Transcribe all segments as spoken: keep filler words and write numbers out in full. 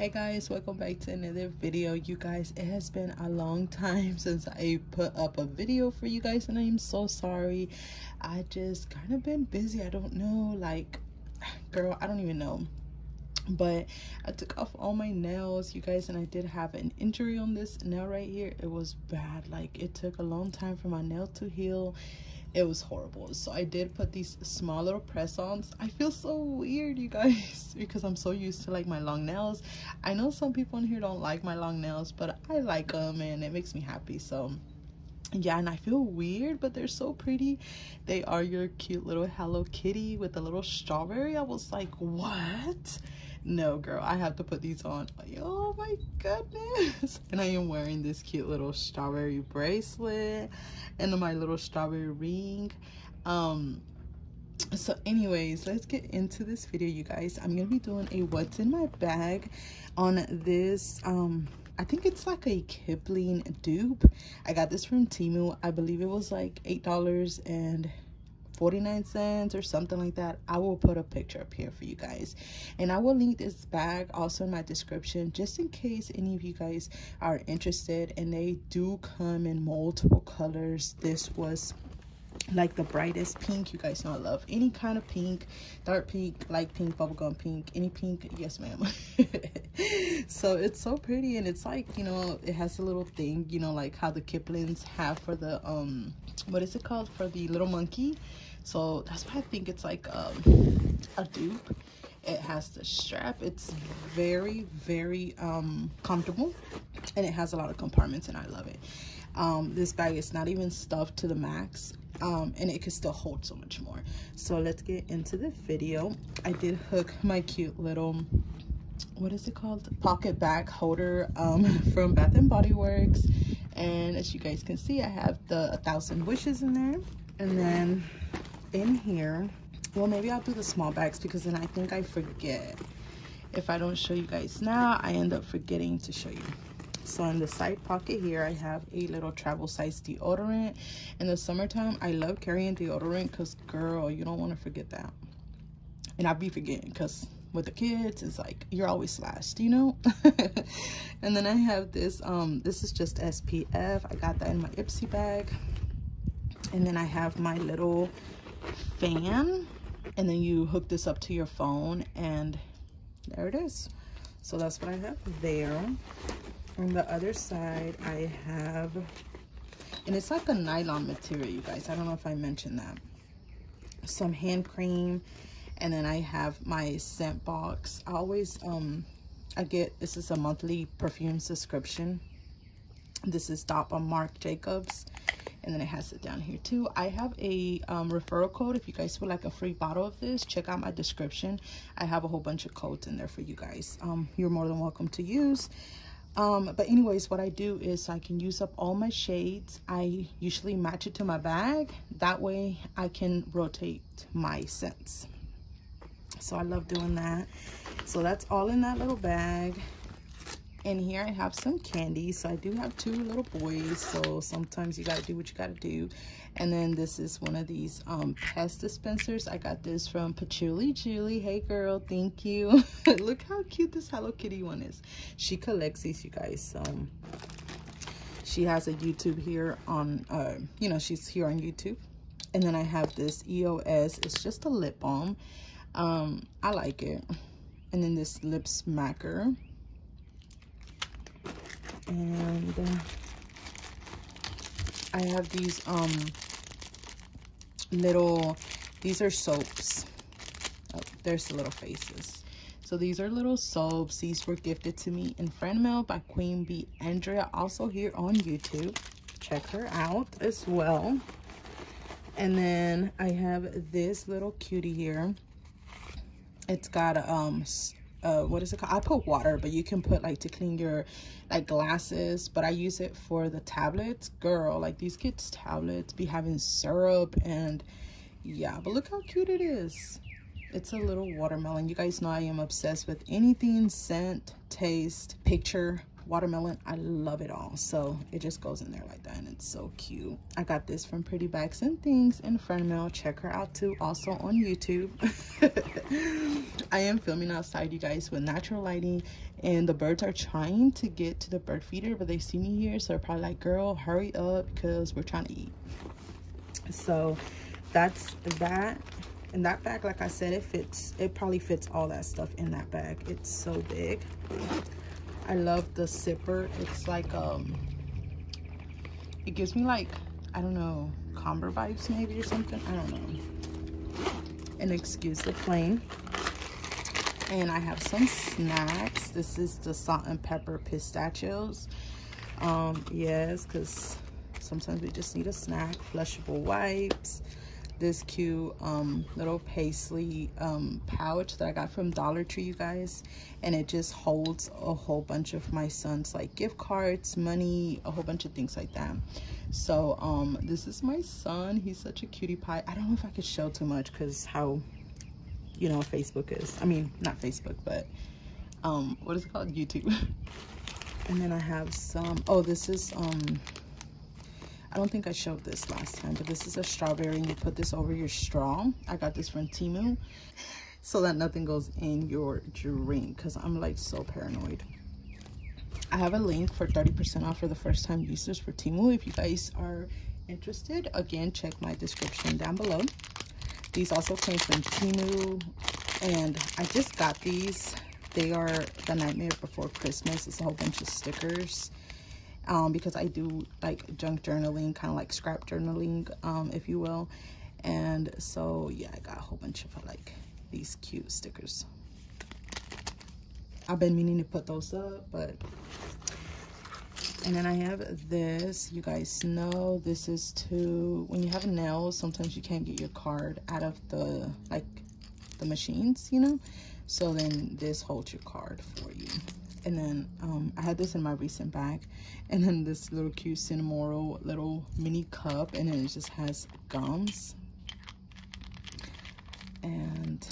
Hey guys, welcome back to another video. You guys, it has been a long time since I put up a video for you guys, and I am so sorry. I just kind of been busy. I don't know, like, girl, I don't even know. But I took off all my nails, you guys, and I did have an injury on this nail right here. It was bad. Like, it took a long time for my nail to heal. It was horrible. So I did put these small little press-ons. I feel so weird, you guys, because I'm so used to like my long nails. I know some people in here don't like my long nails, but I like them and it makes me happy. So yeah, and I feel weird, but they're so pretty. They are your cute little Hello Kitty with a little strawberry. I was like, what? No, girl, I have to put these on. Oh my goodness. And I am wearing this cute little strawberry bracelet and my little strawberry ring. Um, so anyways, let's get into this video, you guys. I'm gonna be doing a what's in my bag on this. um I think it's like a Kipling dupe. I got this from Temu. I believe it was like eight dollars and forty-nine cents or something like that. I will put a picture up here for you guys, and I will link this bag also in my description, just in case any of you guys are interested. And they do come in multiple colors. This was like the brightest pink. You guys know I love any kind of pink: dark pink, light pink, bubblegum pink, any pink. Yes ma'am. So it's so pretty, and it's like, you know, it has a little thing, you know, like how the Kiplings have for the um what is it called, for the little monkey. So that's why I think it's like um a dupe. It has the strap. It's very very um comfortable, and it has a lot of compartments, and I love it. Um this bag is not even stuffed to the max, um and it can still hold so much more. So let's get into the video. I did hook my cute little, what is it called, pocket bag holder um from Bath and Body Works, and as you guys can see, I have the a thousand wishes in there. And then in here, well, maybe I'll do the small bags, because then I think I forget. If I don't show you guys now, I end up forgetting to show you. So in the side pocket here, I have a little travel size deodorant. In the summertime, I love carrying deodorant, because girl, you don't want to forget that. And I'll be forgetting, because with the kids, it's like you're always slashed, you know. And then I have this um this is just S P F. I got that in my Ipsy bag. And then I have my little fan, and then you hook this up to your phone, and there it is. So that's what I have there. On the other side, I have, and it's like a nylon material, you guys. I don't know if I mentioned that. Some hand cream, and then I have my scent box. I always um I get, this is a monthly perfume subscription. This is Dopa Marc Jacobs. And then it has it down here too. I have a um, referral code. If you guys would like a free bottle of this, check out my description. I have a whole bunch of codes in there for you guys. Um, you're more than welcome to use. Um, but anyways, what I do is I can use up all my shades. I usually match it to my bag. That way I can rotate my scents. So I love doing that. So that's all in that little bag. In here I have some candy. So I do have two little boys, so sometimes you gotta do what you gotta do. And then this is one of these um P E Z dispensers. I got this from Patchouli Julie. Hey girl, thank you. Look how cute this Hello Kitty one is. She collects these, you guys. So um, she has a YouTube here on uh you know, she's here on YouTube. And then I have this E O S. It's just a lip balm. um I like it. And then this Lip Smacker. And uh, I have these um little, these are soaps. Oh, there's the little faces. So these are little soaps. These were gifted to me in friend mail by Queen Bee Andrea, also here on YouTube. Check her out as well. And then I have this little cutie here. It's got um Uh, what is it called? I put water, but you can put like to clean your like glasses, but I use it for the tablets. Girl, like these kids' tablets be having syrup, and yeah, but look how cute it is. It's a little watermelon. You guys know I am obsessed with anything scent, taste, picture, watermelon. I love it all. So it just goes in there like that and it's so cute. I got this from Pretty Bags and Things in Fern Mill. Check her out too, also on YouTube. I am filming outside, you guys, with natural lighting, and the birds are trying to get to the bird feeder, but they see me here, so they're probably like, girl, hurry up because we're trying to eat. So that's that. And that bag, like I said, it fits, it probably fits all that stuff in that bag. It's so big. I love the zipper. It's like, um, it gives me like, I don't know, Comber vibes maybe or something. I don't know. And excuse the plain. And I have some snacks. This is the salt and pepper pistachios. Um, yes, because sometimes we just need a snack. Flushable wipes. This cute um little paisley um pouch that I got from Dollar Tree, you guys, and it just holds a whole bunch of my son's like gift cards, money, a whole bunch of things like that. So um this is my son. He's such a cutie pie. I don't know if I could show too much because how, you know, Facebook is, I mean not Facebook, but um what is it called, YouTube. And then I have some, oh this is um I don't think I showed this last time, but this is a strawberry and you put this over your straw. I got this from Temu so that nothing goes in your drink because I'm like so paranoid. I have a link for thirty percent off for the first time users for Temu. If you guys are interested, again, check my description down below. These also came from Temu and I just got these. They are the Nightmare Before Christmas. It's a whole bunch of stickers. Um, because I do like junk journaling, kind of like scrap journaling, um, if you will. And so, yeah, I got a whole bunch of like these cute stickers. I've been meaning to put those up, but... And then I have this. You guys know this is to... When you have nails, sometimes you can't get your card out of the, like, the machines, you know? So then this holds your card for you. And then um, I had this in my recent bag. And then this little cute Cinnamoroll little mini cup. And then it just has gums. And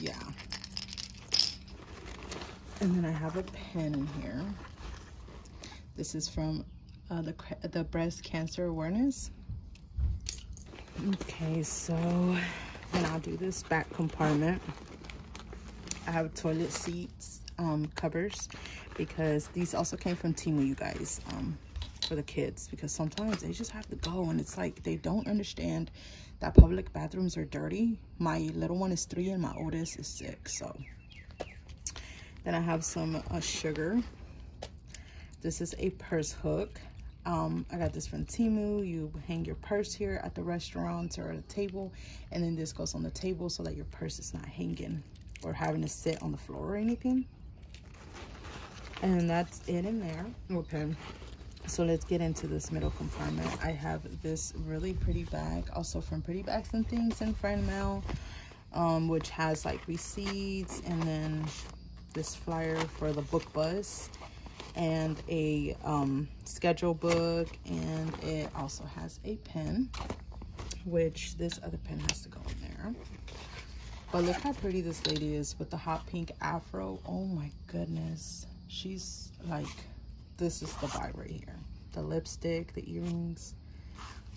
yeah. And then I have a pen in here. This is from uh, the, the breast cancer awareness. Okay, so then I'll do this back compartment. I have toilet seats. Um, covers, because these also came from Temu, you guys, um, for the kids, because sometimes they just have to go and it's like they don't understand that public bathrooms are dirty. My little one is three and my oldest is six. So then I have some uh, sugar. This is a purse hook. um, I got this from Temu. You hang your purse here at the restaurants or at a table, and then this goes on the table so that your purse is not hanging or having to sit on the floor or anything. And that's it in there. Okay, so let's get into this middle compartment. I have this really pretty bag, also from Pretty Bags and Things in Fern Mill, um, which has like receipts, and then this flyer for the book bus, and a um, schedule book, and it also has a pen, which this other pen has to go in there. But look how pretty this lady is with the hot pink afro. Oh my goodness. She's like, this is the vibe right here. The lipstick, the earrings,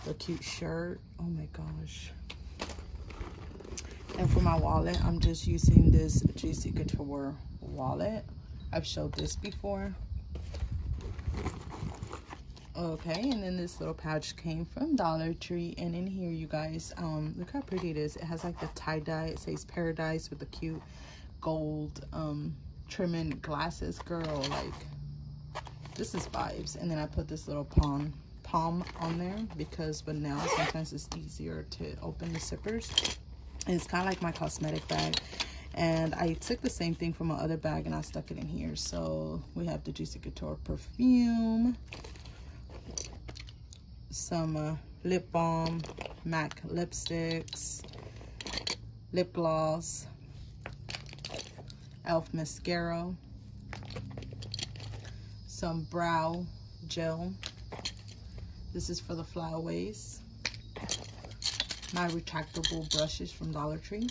the cute shirt. Oh my gosh. And for my wallet, I'm just using this Juicy Couture wallet. I've showed this before. Okay, and then this little pouch came from Dollar Tree, and in here, you guys, um, look how pretty it is. It has like the tie-dye, it says paradise with the cute gold, um, trimming glasses. Girl, like, this is vibes. And then I put this little palm, palm on there, because with nails, sometimes it's easier to open the zippers. And it's kind of like my cosmetic bag. And I took the same thing from my other bag, and I stuck it in here. So we have the Juicy Couture perfume. Some uh, lip balm, MAC lipsticks, lip gloss, Elf mascara, some brow gel. This is for the flyaways. My retractable brushes from Dollar Tree,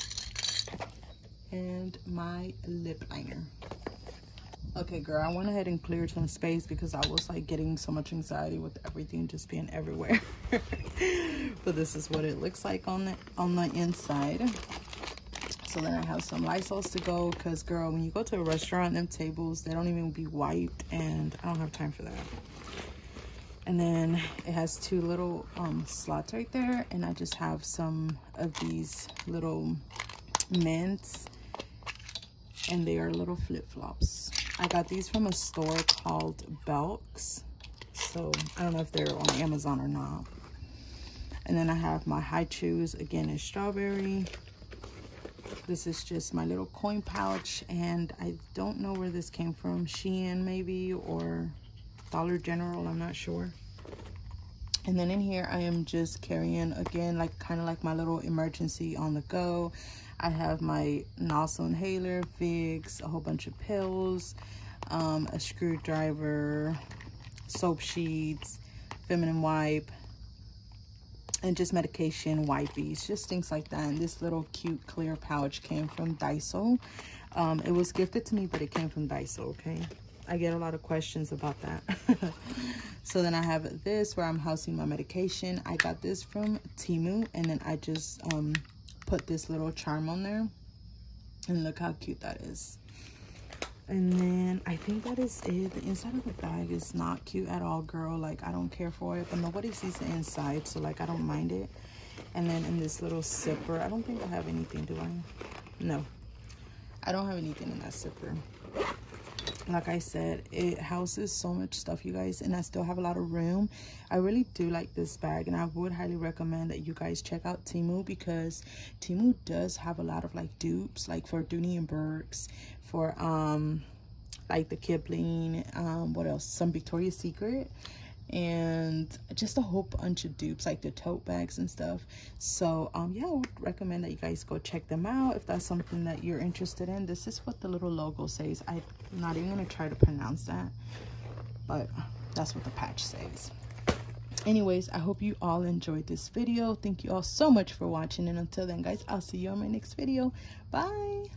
and my lip liner. Okay, girl, I went ahead and cleared some space because I was like getting so much anxiety with everything just being everywhere. But this is what it looks like on the on the inside. So then I have some Lysols to go because, girl, when you go to a restaurant, them tables, they don't even be wiped, and I don't have time for that. And then it has two little um, slots right there, and I just have some of these little mints, and they are little flip-flops. I got these from a store called Belk's, so I don't know if they're on Amazon or not. And then I have my Hi-Chews, again, in strawberry. This is just my little coin pouch, and I don't know where this came from. Shein maybe, or Dollar General, I'm not sure. And then in here I am just carrying, again, like kind of like my little emergency on the go. I have my nozzle inhaler, Vicks, a whole bunch of pills, um, a screwdriver, soap sheets, feminine wipe, and just medication wipes, just things like that. And this little cute clear pouch came from Daiso. Um, it was gifted to me, but it came from Daiso, okay? I get a lot of questions about that. So then I have this where I'm housing my medication. I got this from Temu, and then I just um, put this little charm on there. And look how cute that is. And then I think that is it. The inside of the bag is not cute at all, girl. Like, I don't care for it, but nobody sees the inside, so like I don't mind it. And then in this little zipper, I don't think I have anything, do I? No, I don't have anything in that zipper. Like I said, it houses so much stuff, you guys, and I still have a lot of room. I really do like this bag, and I would highly recommend that you guys check out Temu, because Temu does have a lot of like dupes, like for Dooney and Burke's, for um like the Kipling, um what else, some Victoria's Secret, and just a whole bunch of dupes, like the tote bags and stuff. So um yeah, I would recommend that you guys go check them out if that's something that you're interested in. This is what the little logo says. I'm not even gonna try to pronounce that, but that's what the patch says. Anyways, I hope you all enjoyed this video. Thank you all so much for watching, and until then, guys, I'll see you on my next video. Bye.